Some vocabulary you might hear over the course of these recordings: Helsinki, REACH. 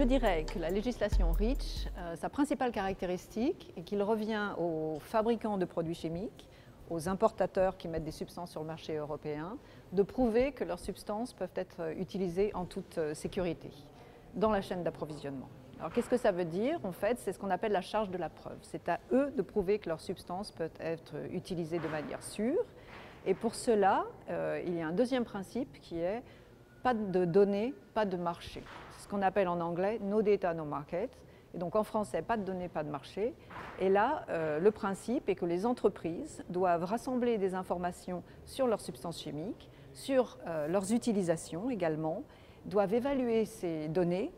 Je dirais que la législation REACH, sa principale caractéristique est qu'il revient aux fabricants de produits chimiques, aux importateurs qui mettent des substances sur le marché européen, de prouver que leurs substances peuvent être utilisées en toute sécurité dans la chaîne d'approvisionnement. Alors qu'est-ce que ça veut dire? En fait, c'est ce qu'on appelle la charge de la preuve. C'est à eux de prouver que leurs substances peuvent être utilisées de manière sûre. Et pour cela, il y a un deuxième principe qui est pas de données, pas de marché. C'est ce qu'on appelle en anglais « no data, no market ». Et donc en français, pas de données, pas de marché. Et là, le principe est que les entreprises doivent rassembler des informations sur leurs substances chimiques, sur leurs utilisations également, doivent évaluer ces données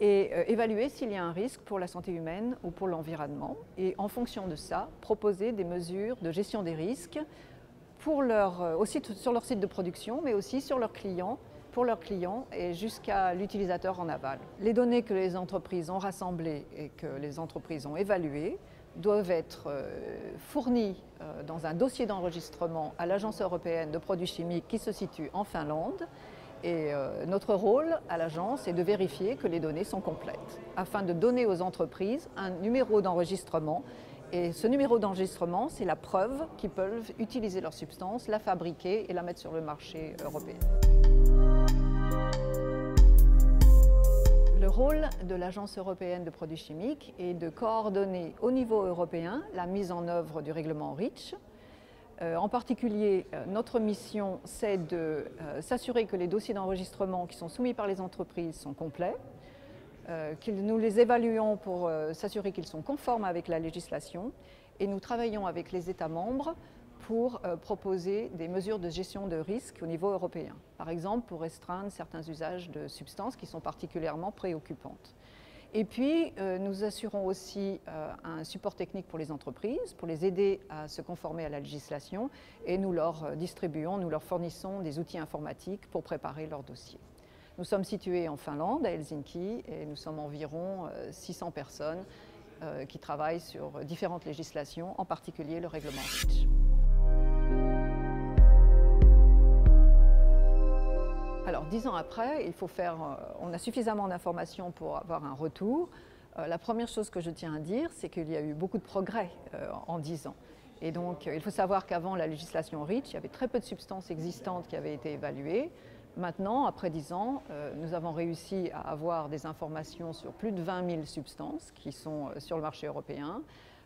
et évaluer s'il y a un risque pour la santé humaine ou pour l'environnement. Et en fonction de ça, proposer des mesures de gestion des risques pour aussi sur leur site de production, mais aussi sur leurs clients, pour leurs clients et jusqu'à l'utilisateur en aval. Les données que les entreprises ont rassemblées et que les entreprises ont évaluées doivent être fournies dans un dossier d'enregistrement à l'Agence européenne de produits chimiques qui se situe en Finlande. Et notre rôle à l'agence est de vérifier que les données sont complètes afin de donner aux entreprises un numéro d'enregistrement. Et ce numéro d'enregistrement, c'est la preuve qu'ils peuvent utiliser leur substance, la fabriquer et la mettre sur le marché européen. Le rôle de l'Agence européenne de produits chimiques est de coordonner au niveau européen la mise en œuvre du règlement REACH. En particulier, notre mission, c'est de s'assurer que les dossiers d'enregistrement qui sont soumis par les entreprises sont complets, que nous les évaluons pour s'assurer qu'ils sont conformes avec la législation et nous travaillons avec les États membres pour proposer des mesures de gestion de risque au niveau européen. Par exemple, pour restreindre certains usages de substances qui sont particulièrement préoccupantes. Et puis, nous assurons aussi un support technique pour les entreprises, pour les aider à se conformer à la législation, et nous leur distribuons, nous leur fournissons des outils informatiques pour préparer leurs dossiers. Nous sommes situés en Finlande, à Helsinki, et nous sommes environ 600 personnes qui travaillent sur différentes législations, en particulier le règlement REACH. Alors 10 ans après, on a suffisamment d'informations pour avoir un retour. La première chose que je tiens à dire, c'est qu'il y a eu beaucoup de progrès en 10 ans. Et donc il faut savoir qu'avant la législation REACH, il y avait très peu de substances existantes qui avaient été évaluées. Maintenant, après 10 ans, nous avons réussi à avoir des informations sur plus de 20 000 substances qui sont sur le marché européen.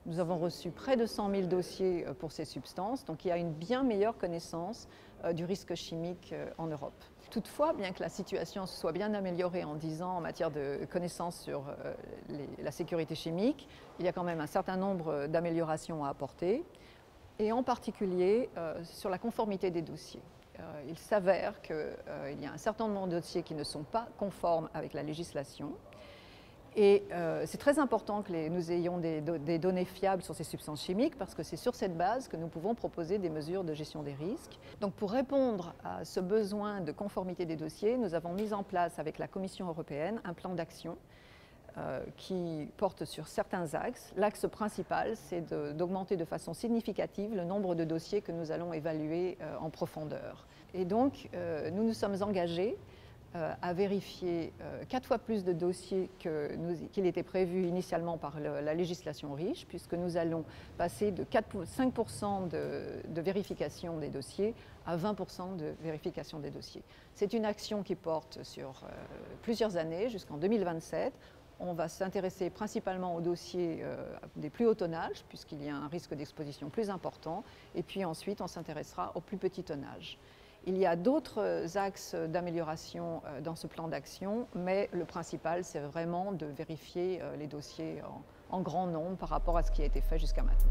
Nous avons reçu près de 100 000 dossiers pour ces substances, donc il y a une bien meilleure connaissance du risque chimique en Europe. Toutefois, bien que la situation se soit bien améliorée en 10 ans en matière de connaissances sur la sécurité chimique, il y a quand même un certain nombre d'améliorations à apporter, et en particulier sur la conformité des dossiers. Il s'avère qu'il y a un certain nombre de dossiers qui ne sont pas conformes avec la législation. Et c'est très important que nous ayons des données fiables sur ces substances chimiques parce que c'est sur cette base que nous pouvons proposer des mesures de gestion des risques. Donc pour répondre à ce besoin de conformité des dossiers, nous avons mis en place avec la Commission européenne un plan d'action qui porte sur certains axes. L'axe principal, c'est d'augmenter de façon significative le nombre de dossiers que nous allons évaluer en profondeur. Et donc nous nous sommes engagés à vérifier 4 fois plus de dossiers qu'il était prévu initialement par la législation REACH, puisque nous allons passer de 5% de vérification des dossiers à 20% de vérification des dossiers. C'est une action qui porte sur plusieurs années, jusqu'en 2027. On va s'intéresser principalement aux dossiers des plus hauts tonnages, puisqu'il y a un risque d'exposition plus important, et puis ensuite on s'intéressera aux plus petits tonnages. Il y a d'autres axes d'amélioration dans ce plan d'action, mais le principal, c'est vraiment de vérifier les dossiers en grand nombre par rapport à ce qui a été fait jusqu'à maintenant.